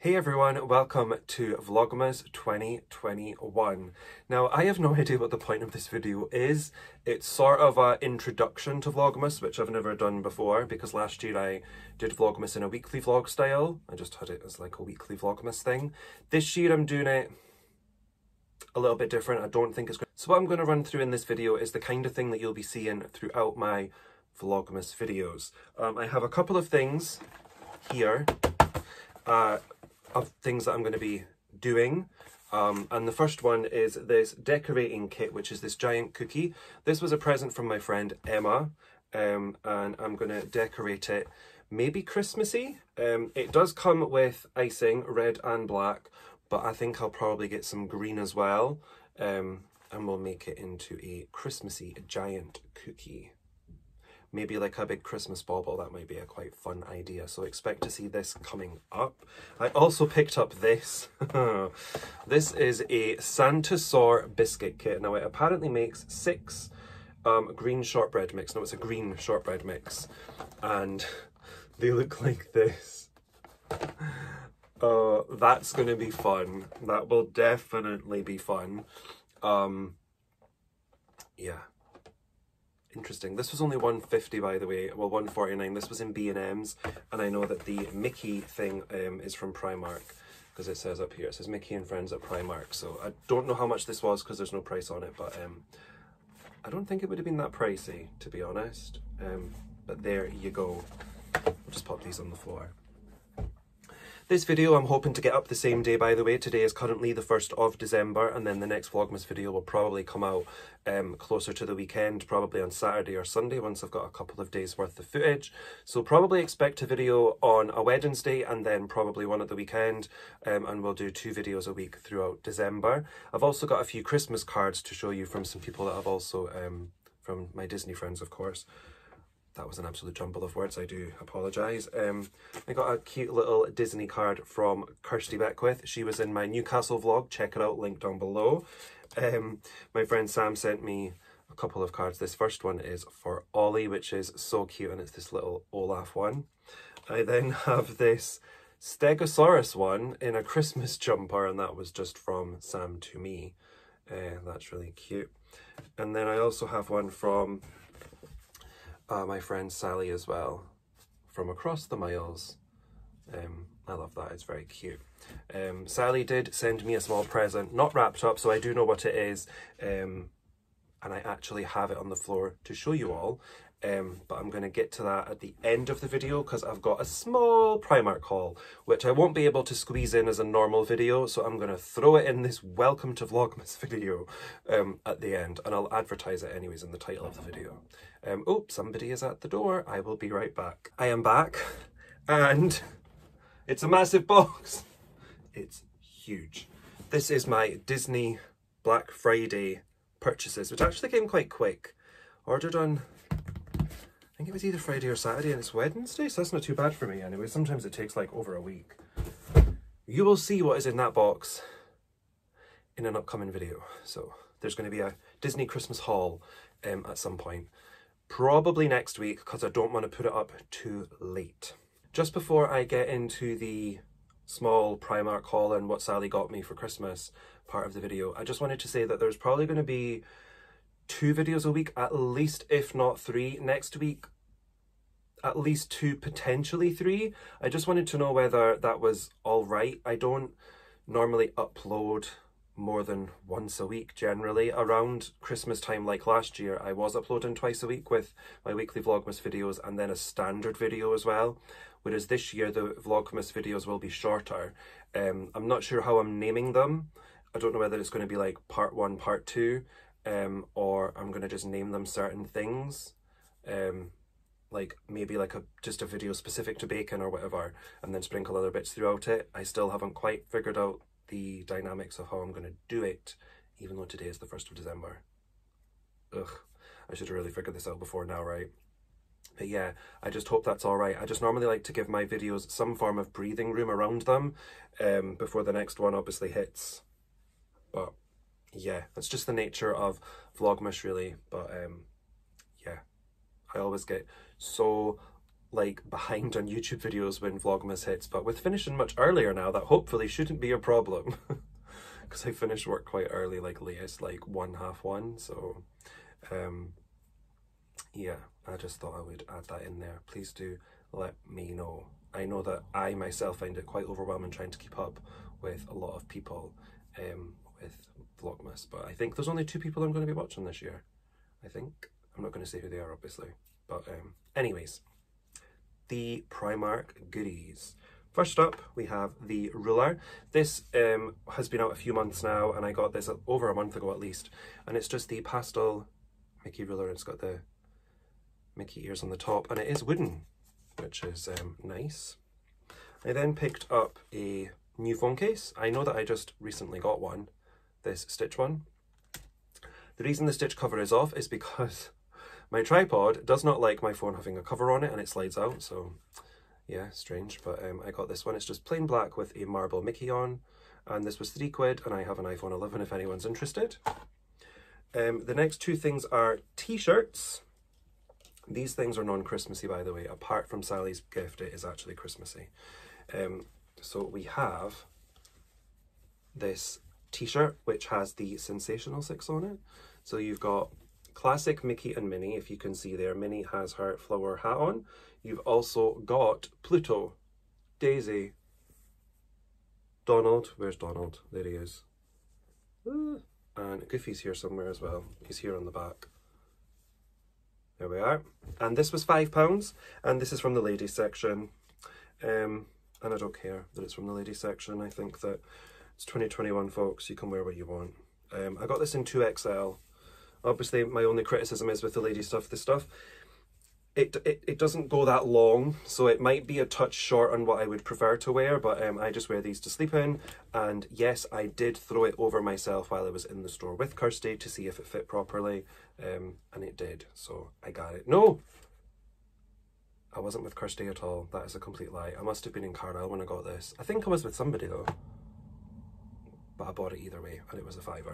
Hey everyone, welcome to Vlogmas 2021. Now, I have no idea what the point of this video is. It's sort of an introduction to Vlogmas, which I've never done before, because last year I did Vlogmas in a weekly vlog style. I just had it as like a weekly Vlogmas thing. This year I'm doing it a little bit different. I don't think it's good. So what I'm going to run through in this video is the kind of thing that you'll be seeing throughout my Vlogmas videos. I have a couple of things here. Of things that I'm going to be doing, and the first one is this decorating kit, which is this giant cookie. This was a present from my friend Emma, and I'm going to decorate it maybe Christmassy. It does come with icing, red and black, but I think I'll probably get some green as well, and we'll make it into a Christmassy giant cookie. Maybe like a big Christmas bauble. That might be a quite fun idea. So expect to see this coming up. I also picked up this. This is a Santasaur biscuit kit. Now it apparently makes 6 green shortbread mix. No, it's a green shortbread mix. And they look like this. That's going to be fun. That will definitely be fun. Yeah. Interesting. This was only $1.50, by the way. Well, $1.49. This was in B&M's, and I know that the Mickey thing is from Primark, because it says up here, it says Mickey and Friends at Primark. So I don't know how much this was because there's no price on it, but I don't think it would have been that pricey, to be honest. But there you go. I'll just pop these on the floor. This video I'm hoping to get up the same day, by the way. Today is currently the 1st of December, and then the next Vlogmas video will probably come out closer to the weekend, probably on Saturday or Sunday, once I've got a couple of days worth of footage. So probably expect a video on a Wednesday and then probably one at the weekend, and we'll do 2 videos a week throughout December. I've also got a few Christmas cards to show you from some people that I've also, from my Disney friends, of course. That was an absolute jumble of words, I do apologise. I got a cute little Disney card from Kirstie Beckwith. She was in my Newcastle vlog, check it out, link down below. My friend Sam sent me a couple of cards. This first one is for Ollie, which is so cute, and it's this little Olaf one. I then have this Stegosaurus one in a Christmas jumper, and that was just from Sam to me. That's really cute. And then I also have one from my friend Sally as well, from Across the Miles. I love that, it's very cute. Sally did send me a small present, not wrapped up, so I do know what it is, and I actually have it on the floor to show you all, but I'm going to get to that at the end of the video because I've got a small Primark haul, which I won't be able to squeeze in as a normal video, so I'm going to throw it in this Welcome to Vlogmas video at the end, and I'll advertise it anyways in the title of the video. Oh, somebody is at the door. I will be right back. I am back, and it's a massive box. It's huge. This is my Disney Black Friday purchases, which actually came quite quick. Ordered on, I think it was either Friday or Saturday, and it's Wednesday, so that's not too bad for me anyway. Sometimes it takes like over a week. You will see what is in that box in an upcoming video. So there's going to be a Disney Christmas haul at some point. Probably next week, because I don't want to put it up too late. Just before I get into the small Primark haul and what Sally got me for Christmas part of the video, I just wanted to say that there's probably going to be 2 videos a week, at least, if not 3. Next week, at least 2, potentially 3. I just wanted to know whether that was all right. I don't normally upload more than once a week generally. Around Christmas time, like last year, I was uploading twice a week with my weekly Vlogmas videos and then a standard video as well, whereas this year the Vlogmas videos will be shorter. I'm not sure how I'm naming them. I don't know whether it's going to be like part 1, part 2, or I'm going to just name them certain things, like maybe like just a video specific to bacon or whatever, and then sprinkle other bits throughout it. I still haven't quite figured out the dynamics of how I'm going to do it, even though today is the 1st of December. Ugh, I should have really figured this out before now, right? But yeah, I just hope that's all right. I just normally like to give my videos some form of breathing room around them before the next one obviously hits. But yeah, that's just the nature of Vlogmas really. But yeah, I always get so like behind on YouTube videos when Vlogmas hits, but with finishing much earlier now, that hopefully shouldn't be a problem. Because I finish work quite early, like latest like half one, so yeah, I just thought I would add that in there. Please do let me know. I know that I myself find it quite overwhelming trying to keep up with a lot of people with Vlogmas, but I think there's only 2 people I'm going to be watching this year. I think I'm not going to say who they are, obviously, but anyways, the Primark goodies. First up, we have the ruler. This has been out a few months now, and I got this over a month ago at least, and it's just the pastel Mickey ruler, and it's got the Mickey ears on the top, and it is wooden, which is nice. I then picked up a new phone case. I know that I just recently got one, this Stitch one. The reason the Stitch cover is off is because my tripod does not like my phone having a cover on it, and it slides out, so yeah, strange, but I got this one. It's just plain black with a marble Mickey on, and this was £3, and I have an iPhone 11 if anyone's interested. The next 2 things are t-shirts. These things are non-Christmassy, by the way. Apart from Sally's gift, it is actually Christmassy. So we have this t-shirt, which has the Sensational Six on it. So you've got classic Mickey and Minnie, if you can see there. Minnie has her flower hat on. You've also got Pluto, Daisy, Donald. Where's Donald? There he is. And Goofy's here somewhere as well. He's here on the back. There we are. And this was £5, and this is from the ladies section. And I don't care that it's from the ladies section. I think that it's 2021, folks. You can wear what you want. I got this in 2XL. Obviously, my only criticism is with the lady stuff, this stuff, it doesn't go that long, so it might be a touch short on what I would prefer to wear, but I just wear these to sleep in. And yes, I did throw it over myself while I was in the store with Kirstie to see if it fit properly, and it did, so I got it. No! I wasn't with Kirstie at all. That is a complete lie. I must have been in Carlisle when I got this. I think I was with somebody, though. But I bought it either way, and it was a £5.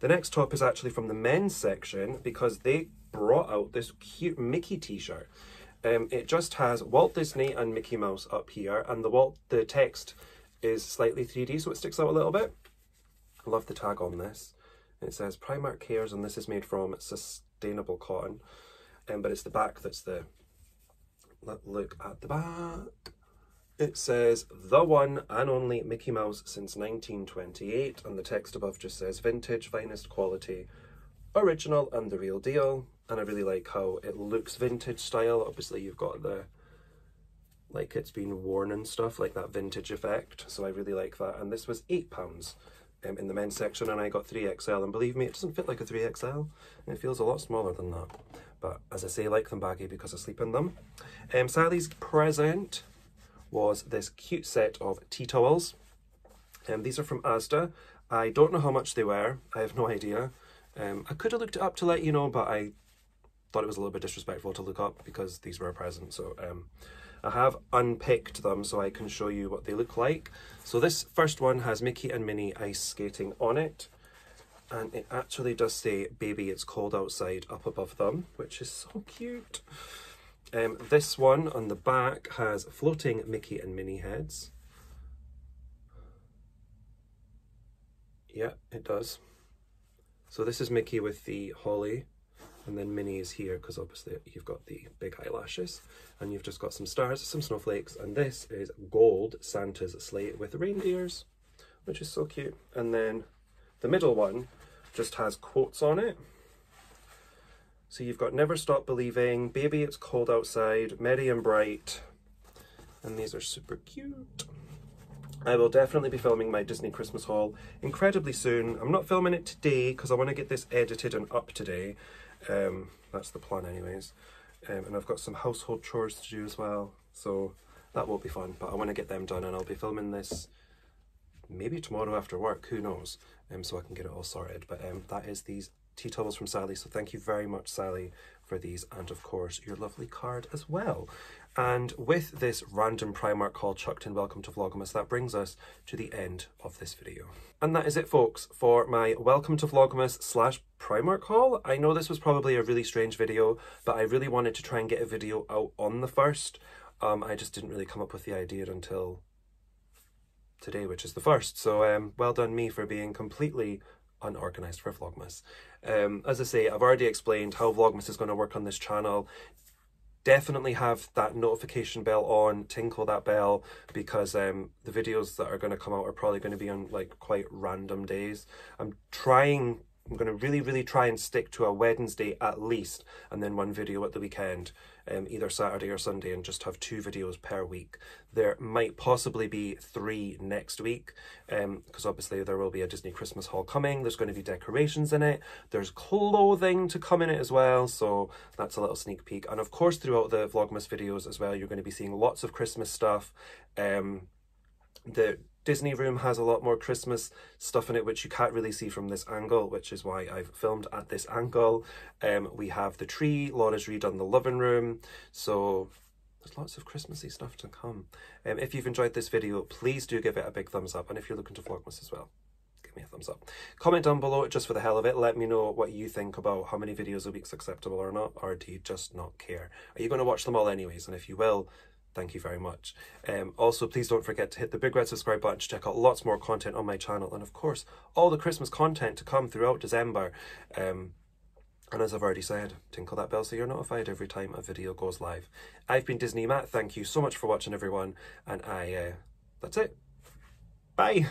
The next top is actually from the men's section, because they brought out this cute Mickey t-shirt. It just has Walt Disney and Mickey Mouse up here, and the text is slightly 3D, so it sticks out a little bit. I love the tag on this. It says Primark Cares, and this is made from sustainable cotton, but it's the back that's the... Look at the back. It says, the one and only Mickey Mouse since 1928, and the text above just says, vintage, finest quality, original, and the real deal. And I really like how it looks vintage style. Obviously, you've got the, like, it's been worn and stuff, like that vintage effect. So I really like that. And this was £8 in the men's section, and I got 3XL. And believe me, it doesn't fit like a 3XL, and it feels a lot smaller than that. But as I say, I like them baggy because I sleep in them. Sally's present was this cute set of tea towels. These are from Asda. I don't know how much they were. I have no idea. I could have looked it up to let you know, but I thought it was a little bit disrespectful to look up because these were a present. So I have unpicked them so I can show you what they look like. So this first one has Mickey and Minnie ice skating on it. And it actually does say, baby, it's cold outside up above them, which is so cute. This one on the back has floating Mickey and Minnie heads. Yeah, it does. So this is Mickey with the holly, and then Minnie is here because obviously you've got the big eyelashes, and you've just got some stars, some snowflakes, and this is gold Santa's sleigh with reindeers, which is so cute. And then the middle one just has quotes on it. So you've got Never Stop Believing, Baby It's Cold Outside, Merry and Bright, and these are super cute. I will definitely be filming my Disney Christmas haul incredibly soon. I'm not filming it today because I want to get this edited and up today. That's the plan anyways. And I've got some household chores to do as well, so that will be fun, but I want to get them done, and I'll be filming this maybe tomorrow after work, who knows, so I can get it all sorted. But that is these tea towels from Sally, so thank you very much, Sally, for these, and of course your lovely card as well. And with this random Primark haul chucked in, welcome to Vlogmas, that brings us to the end of this video. And that is it, folks, for my welcome to Vlogmas slash Primark haul. I know this was probably a really strange video, but I really wanted to try and get a video out on the 1st. I just didn't really come up with the idea until today, which is the 1st. So well done me for being completely unorganised for Vlogmas. As I say, I've already explained how Vlogmas is going to work on this channel. Definitely have that notification bell on, tinkle that bell, because the videos that are going to come out are probably going to be on like quite random days. I'm going to really try and stick to a Wednesday at least, and then one video at the weekend, either Saturday or Sunday, and just have 2 videos per week. There might possibly be 3 next week, because obviously there will be a Disney Christmas haul coming. There's going to be decorations in it. There's clothing to come in it as well, so that's a little sneak peek. And of course, throughout the Vlogmas videos as well, you're going to be seeing lots of Christmas stuff. The Disney room has a lot more Christmas stuff in it, which you can't really see from this angle, which is why I've filmed at this angle. We have the tree, Laura's redone the living room, so there's lots of Christmassy stuff to come. If you've enjoyed this video, please do give it a big thumbs up, and if you're looking to Vlogmas as well, give me a thumbs up. Comment down below, just for the hell of it, let me know what you think about how many videos a week's acceptable or not, or do you just not care? Are you going to watch them all anyways? And if you will, thank you very much. Also, please don't forget to hit the big red subscribe button to check out lots more content on my channel. And of course, all the Christmas content to come throughout December. And as I've already said, tinkle that bell so you're notified every time a video goes live. I've been Disney Matt. Thank you so much for watching, everyone. And that's it. Bye.